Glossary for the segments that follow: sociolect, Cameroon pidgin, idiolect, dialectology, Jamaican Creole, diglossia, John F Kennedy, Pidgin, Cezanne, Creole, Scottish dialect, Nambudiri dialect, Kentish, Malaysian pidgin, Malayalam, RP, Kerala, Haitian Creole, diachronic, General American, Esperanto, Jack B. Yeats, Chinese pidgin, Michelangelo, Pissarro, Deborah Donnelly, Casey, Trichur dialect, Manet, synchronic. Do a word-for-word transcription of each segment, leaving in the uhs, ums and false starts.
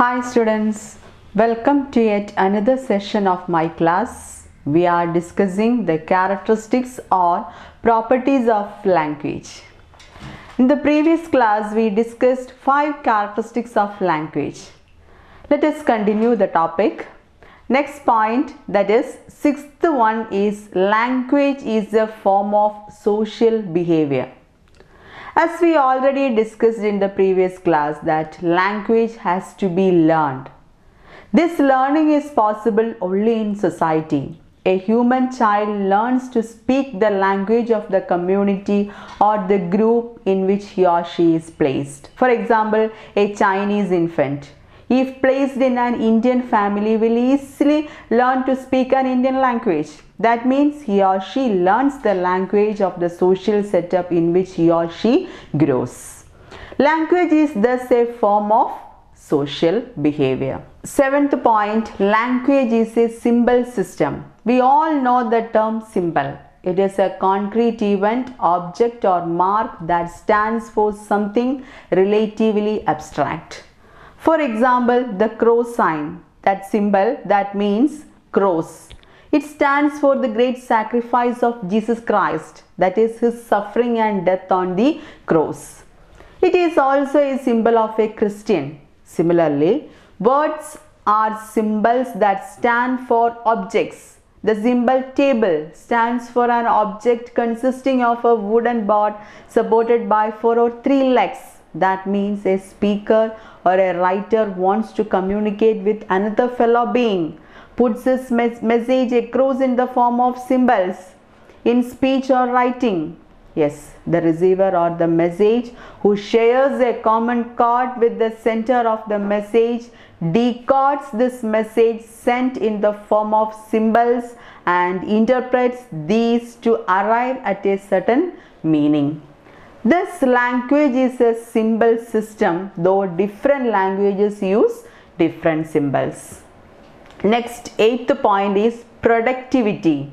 Hi students, welcome to yet another session of my class. We are discussing the characteristics or properties of language. In the previous class, we discussed five characteristics of language. Let us continue the topic. Next point, that is sixth one, is language is a form of social behavior. As we already discussed in the previous class, that language has to be learned. This learning is possible only in society. A human child learns to speak the language of the community or the group in which he or she is placed. For example, a Chinese infant, if placed in an Indian family, will easily learn to speak an Indian language. That means he or she learns the language of the social setup in which he or she grows. Language is thus a form of social behavior. Seventh point, language is a symbol system. We all know the term symbol. It is a concrete event, object or mark that stands for something relatively abstract. For example, the cross sign, that symbol that means cross. It stands for the great sacrifice of Jesus Christ, that is his suffering and death on the cross. It is also a symbol of a Christian. Similarly, words are symbols that stand for objects. The symbol table stands for an object consisting of a wooden board supported by four or three legs. That means a speaker or a writer wants to communicate with another fellow being, puts his mes message across in the form of symbols in speech or writing. Yes, the receiver or the message who shares a common chord with the center of the message decodes this message sent in the form of symbols and interprets these to arrive at a certain meaning. This language is a symbol system, though different languages use different symbols. Next, eighth point is productivity.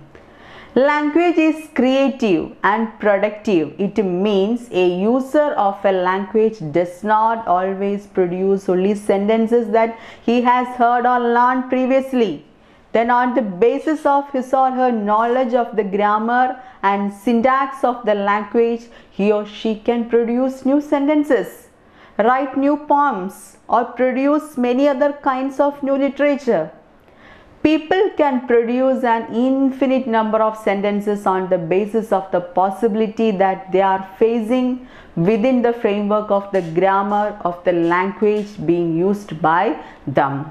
Language is creative and productive. It means a user of a language does not always produce only sentences that he has heard or learned previously. Then on the basis of his or her knowledge of the grammar and syntax of the language, he or she can produce new sentences, write new poems, or produce many other kinds of new literature. People can produce an infinite number of sentences on the basis of the possibility that they are facing within the framework of the grammar of the language being used by them.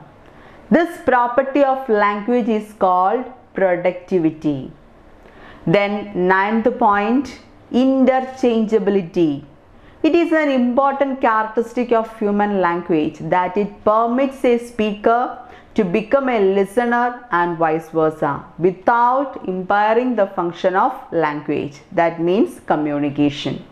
This property of language is called productivity. Then ninth point, interchangeability. It is an important characteristic of human language that it permits a speaker to become a listener and vice versa without impairing the function of language, that means communication.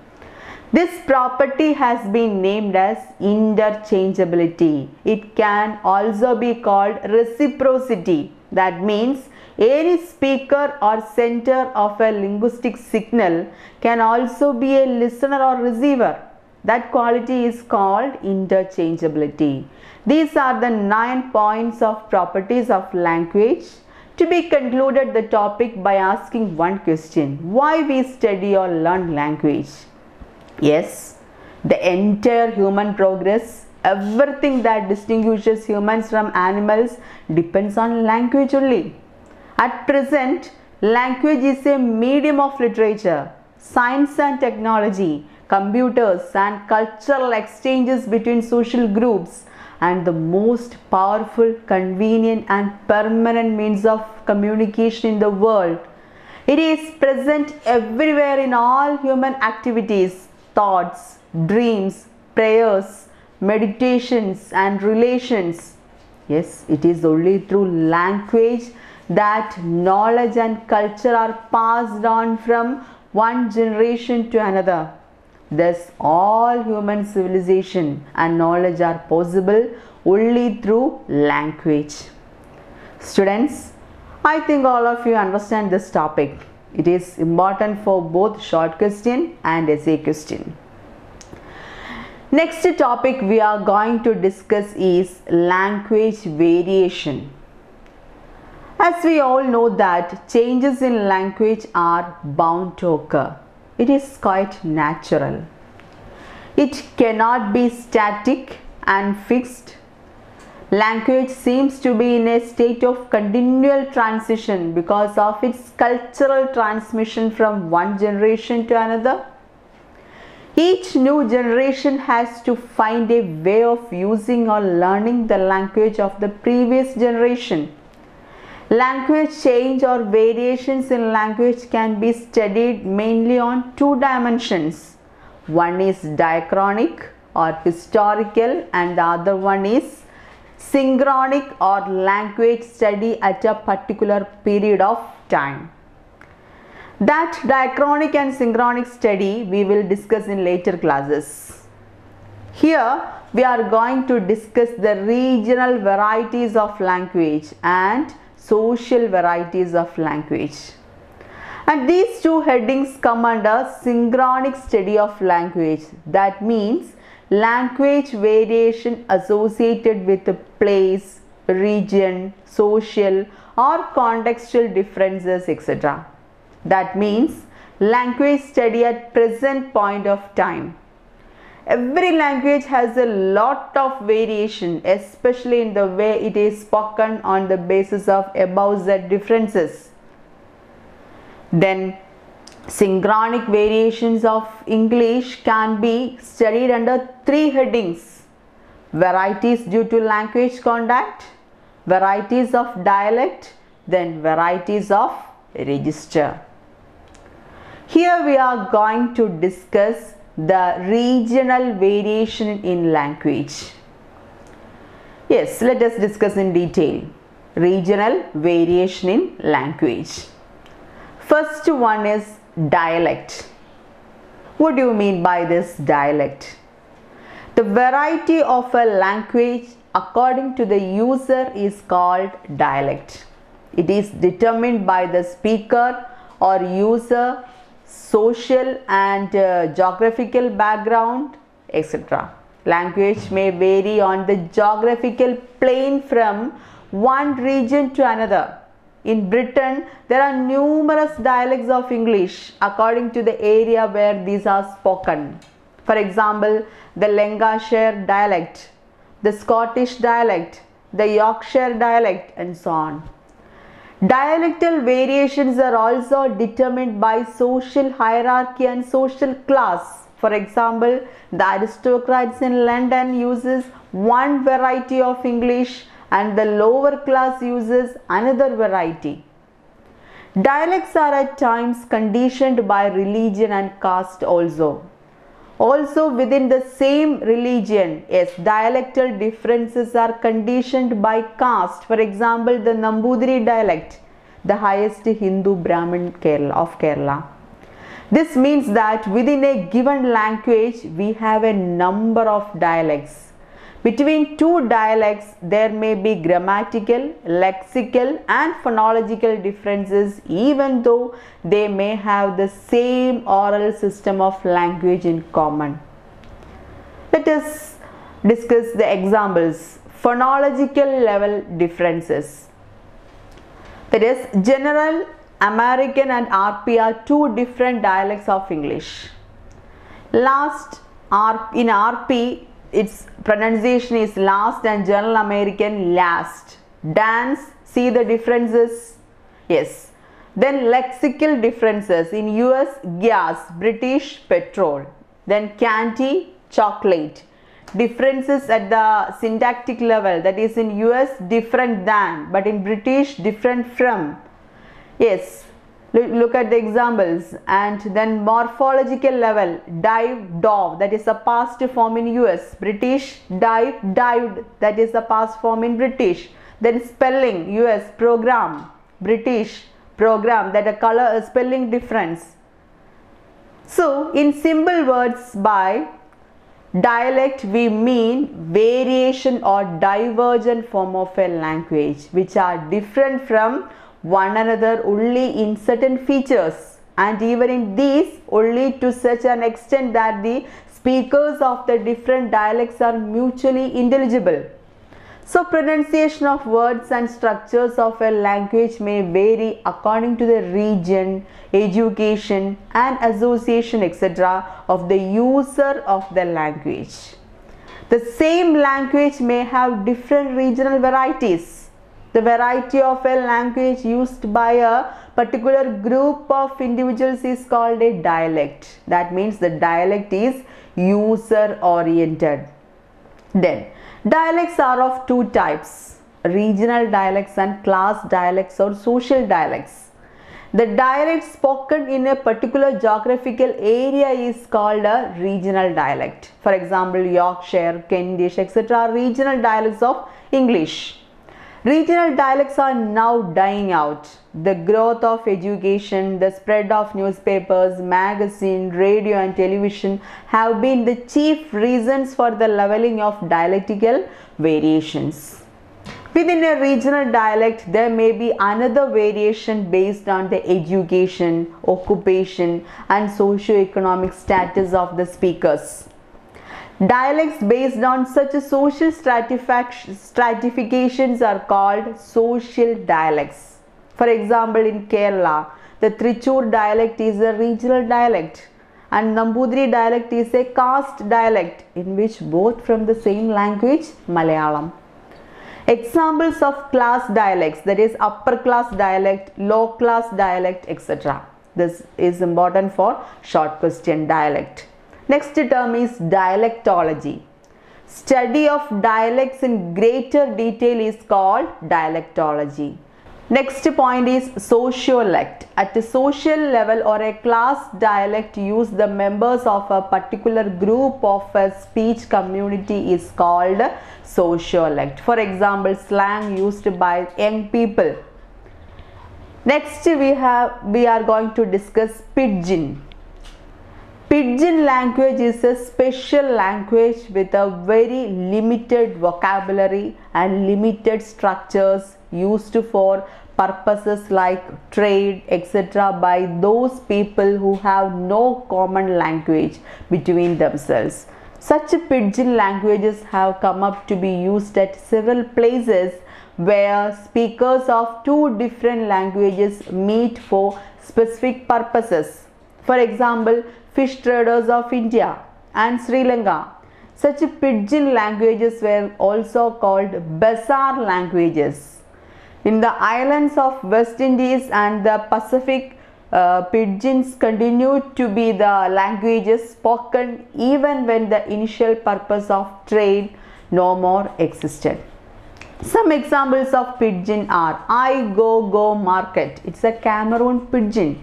This property has been named as interchangeability. It can also be called reciprocity. That means any speaker or center of a linguistic signal can also be a listener or receiver. That quality is called interchangeability. These are the nine points of properties of language. To be concluded the topic by asking one question. Why we study or learn language? Yes, the entire human progress, everything that distinguishes humans from animals depends on language only. At present, language is a medium of literature, science and technology, computers and cultural exchanges between social groups, and the most powerful, convenient and permanent means of communication in the world. It is present everywhere in all human activities, thoughts, dreams, prayers, meditations and relations. Yes, it is only through language that knowledge and culture are passed on from one generation to another. Thus, all human civilization and knowledge are possible only through language. Students, I think all of you understand this topic. It is important for both short question and essay question. Next topic we are going to discuss is language variation. As we all know that changes in language are bound to occur. It is quite natural. It cannot be static and fixed. Language seems to be in a state of continual transition because of its cultural transmission from one generation to another. Each new generation has to find a way of using or learning the language of the previous generation. Language change or variations in language can be studied mainly on two dimensions. One is diachronic or historical and the other one is synchronic or language study at a particular period of time. That diachronic and synchronic study we will discuss in later classes. Here we are going to discuss the regional varieties of language and social varieties of language. And these two headings come under synchronic study of language. That means language variation associated with the place, region, social or contextual differences, et cetera. That means language study at present point of time. Every language has a lot of variation, especially in the way it is spoken on the basis of above said differences. Then synchronic variations of English can be studied under three headings: varieties due to language contact, varieties of dialect, then varieties of register. Here we are going to discuss the regional variation in language. Yes, let us discuss in detail regional variation in language. First one is dialect. What do you mean by this dialect? The variety of a language according to the user is called dialect. It is determined by the speaker or user, social and uh, geographical background, et cetera. Language may vary on the geographical plane from one region to another. In Britain, there are numerous dialects of English according to the area where these are spoken. For example, the Lancashire dialect, the Scottish dialect, the Yorkshire dialect, and so on. Dialectal variations are also determined by social hierarchy and social class. For example, the aristocrats in London uses one variety of English and the lower class uses another variety. Dialects are at times conditioned by religion and caste also. Also within the same religion, yes, dialectal differences are conditioned by caste. For example, the Nambudiri dialect, the highest Hindu Brahmin of Kerala. This means that within a given language, we have a number of dialects. Between two dialects, there may be grammatical, lexical and phonological differences even though they may have the same oral system of language in common. Let us discuss the examples. Phonological level differences. That is, General American and R P are two different dialects of English. Last, in R P, its pronunciation is last and General American last. Dance, see the differences? Yes. Then lexical differences. In U S, gas, British, petrol. Then candy, chocolate. Differences at the syntactic level, that is in U S, different than, but in British, different from. Yes. Look at the examples. And then morphological level, dive, dove, that is a past form in U S. British, dive, dived, that is the past form in British. Then spelling, U S, program, British, program, that a color a spelling difference. So in simple words, by dialect we mean variation or divergent form of a language which are different from one another only in certain features, and even in these only to such an extent that the Speakers of the different dialects are mutually intelligible. So, pronunciation of words and structures of a language may vary according to the region, education, and association, et cetera, of the user of the language. The same language may have different regional varieties. The variety of a language used by a particular group of individuals is called a dialect. That means the dialect is user-oriented. Then, dialects are of two types, regional dialects and class dialects or social dialects. The dialect spoken in a particular geographical area is called a regional dialect. For example, Yorkshire, Kentish, et cetera are regional dialects of English. Regional dialects are now dying out. The growth of education, the spread of newspapers, magazines, radio and television have been the chief reasons for the leveling of dialectical variations. Within a regional dialect, there may be another variation based on the education, occupation and socio-economic status of the speakers. Dialects based on such a social stratifications are called social dialects. For example, in Kerala, the Trichur dialect is a regional dialect and Nambudiri dialect is a caste dialect, in which both from the same language, Malayalam. Examples of class dialects, that is upper class dialect, low class dialect, et cetera. This is important for short question dialect. Next term is dialectology. Study of dialects in greater detail is called dialectology. Next point is sociolect. At a social level or a class dialect used by the members of a particular group of a speech community is called sociolect. For example, slang used by young people. Next we have we are going to discuss Pidgin. Pidgin language is a special language with a very limited vocabulary and limited structures used for purposes like trade, et cetera by those people who have no common language between themselves. Such Pidgin languages have come up to be used at several places where speakers of two different languages meet for specific purposes. For example, fish traders of India and Sri Lanka. Such Pidgin languages were also called bazaar languages. In the islands of West Indies and the Pacific, uh, Pidgins continued to be the languages spoken even when the initial purpose of trade no more existed. Some examples of Pidgin are I go go market. It's a Cameroon pidgin.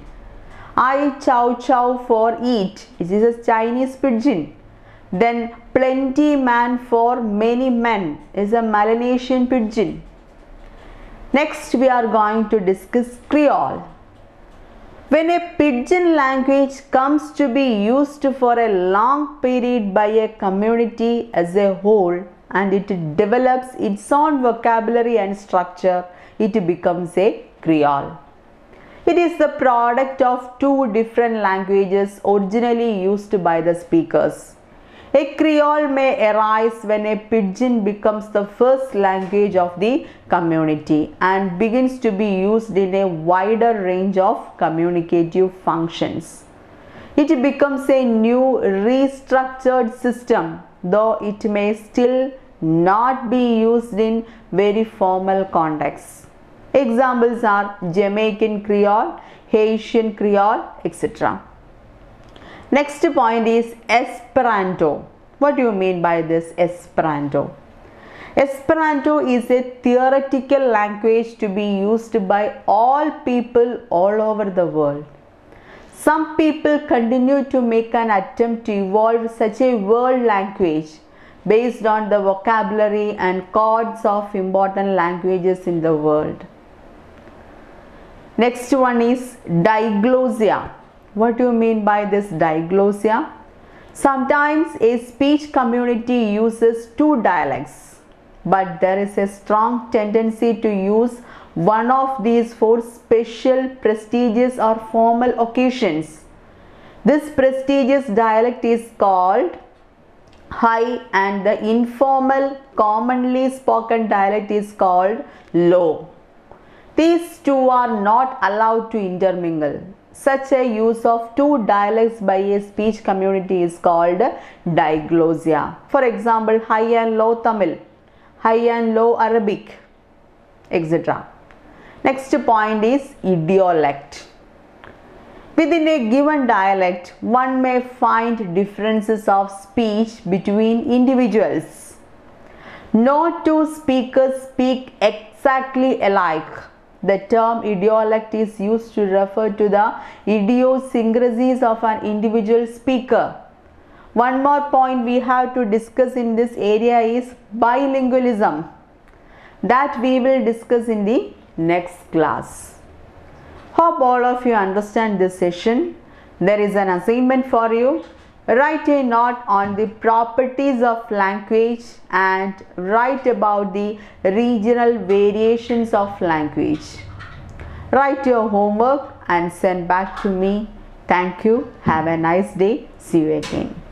I chow chow for eat. It is a Chinese pidgin. Then plenty man for many men is a Malaysian pidgin. Next we are going to discuss Creole. When a pidgin language comes to be used for a long period by a community as a whole and it develops its own vocabulary and structure, it becomes a Creole. It is the product of two different languages originally used by the speakers. A Creole may arise when a pidgin becomes the first language of the community and begins to be used in a wider range of communicative functions. It becomes a new restructured system, though it may still not be used in very formal contexts. Examples are Jamaican Creole, Haitian Creole, et cetera. Next point is Esperanto. What do you mean by this Esperanto? Esperanto is a theoretical language to be used by all people all over the world. Some people continue to make an attempt to evolve such a world language based on the vocabulary and codes of important languages in the world. Next one is diglossia. What do you mean by this diglossia? Sometimes a speech community uses two dialects, but there is a strong tendency to use one of these for special, prestigious or formal occasions. This prestigious dialect is called high and the informal commonly spoken dialect is called low. These two are not allowed to intermingle. Such a use of two dialects by a speech community is called diglossia. For example, high and low Tamil, high and low Arabic, et cetera. Next point is idiolect. Within a given dialect, one may find differences of speech between individuals. No two speakers speak exactly alike. The term idiolect is used to refer to the idiosyncrasies of an individual speaker. One more point we have to discuss in this area is bilingualism, that we will discuss in the next class. Hope all of you understand this session. There is an assignment for you. Write a note on the properties of language and write about the regional variations of language. Write your homework and send back to me. Thank you. Have a nice day. See you again.